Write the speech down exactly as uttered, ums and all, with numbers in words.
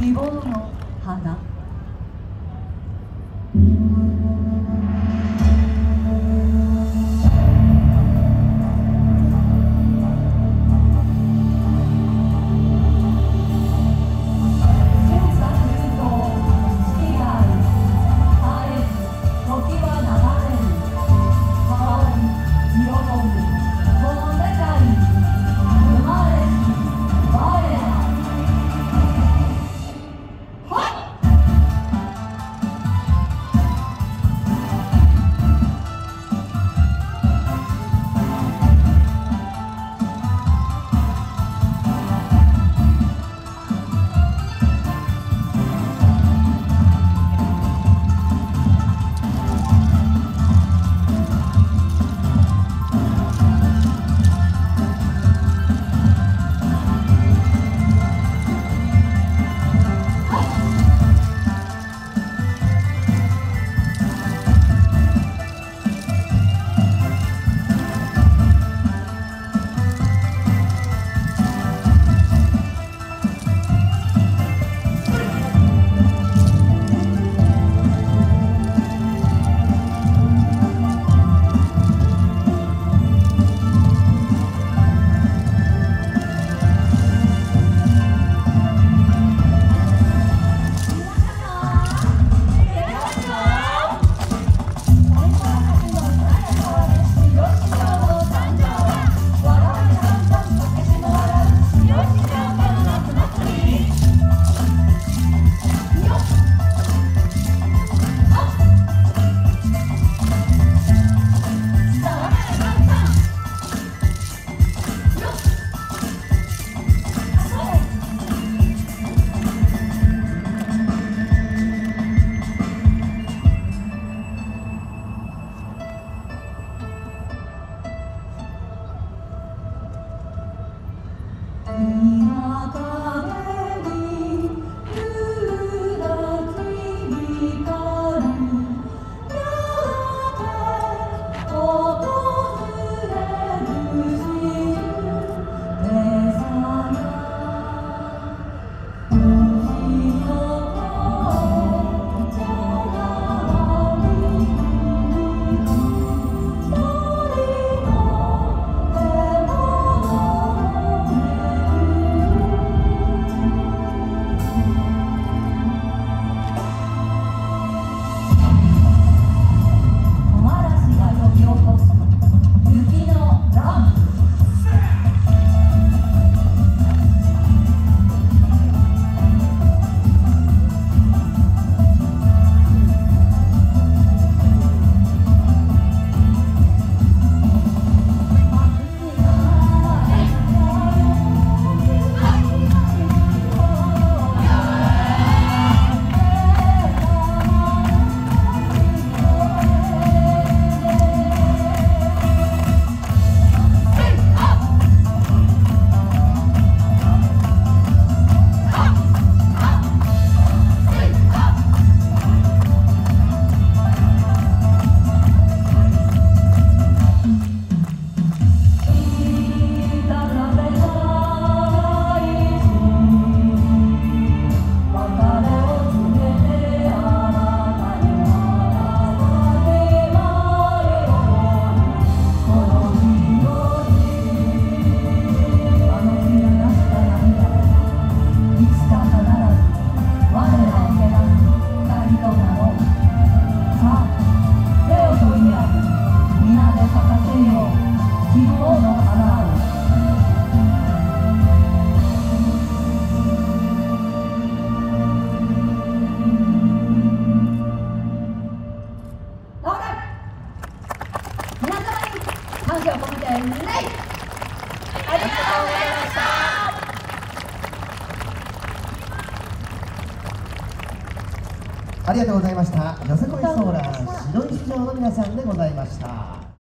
希望の花。ありがとうございました。よさこいソーラン白石城の皆さんでございました。